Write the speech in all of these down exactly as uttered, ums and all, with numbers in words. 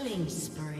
Killing spree.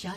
Shut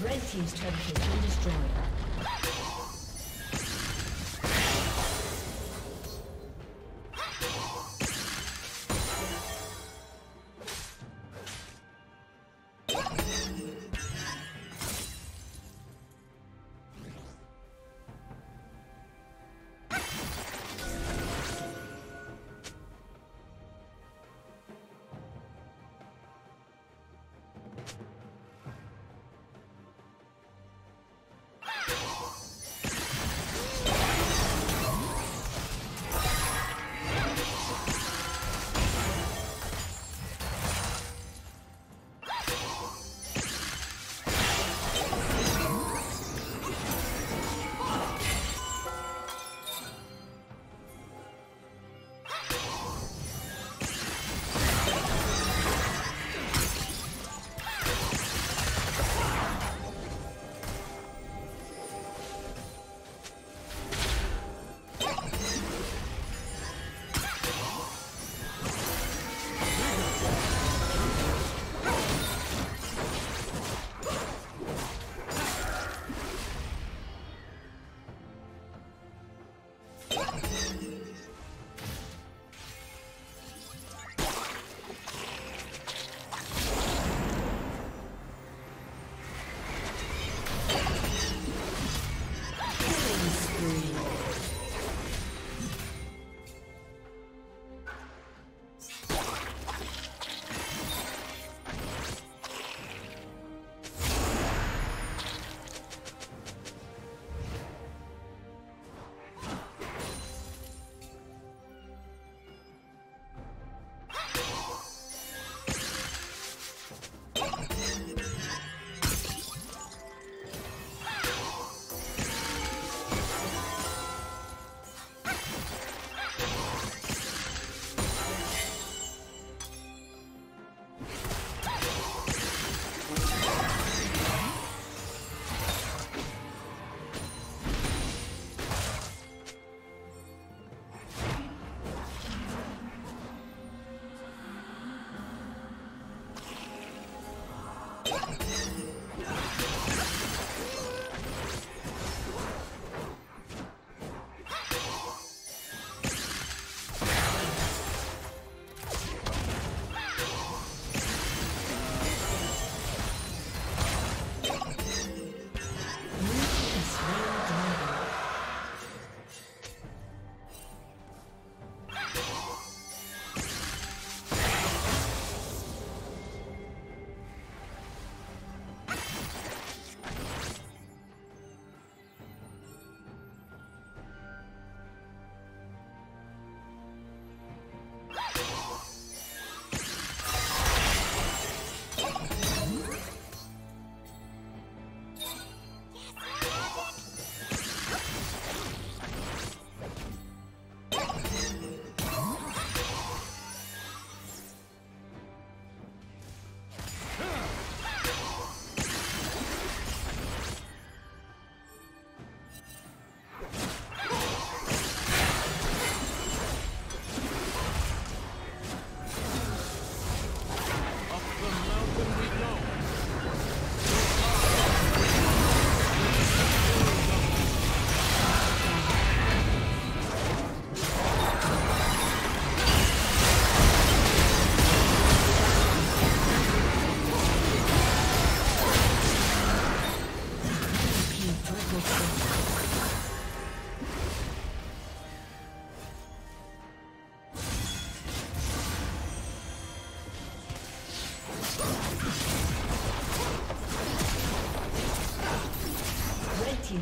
Red team's turret has been destroyed.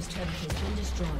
team's turret has been destroyed.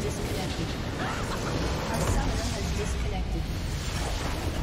Disconnected. A summoner has disconnected.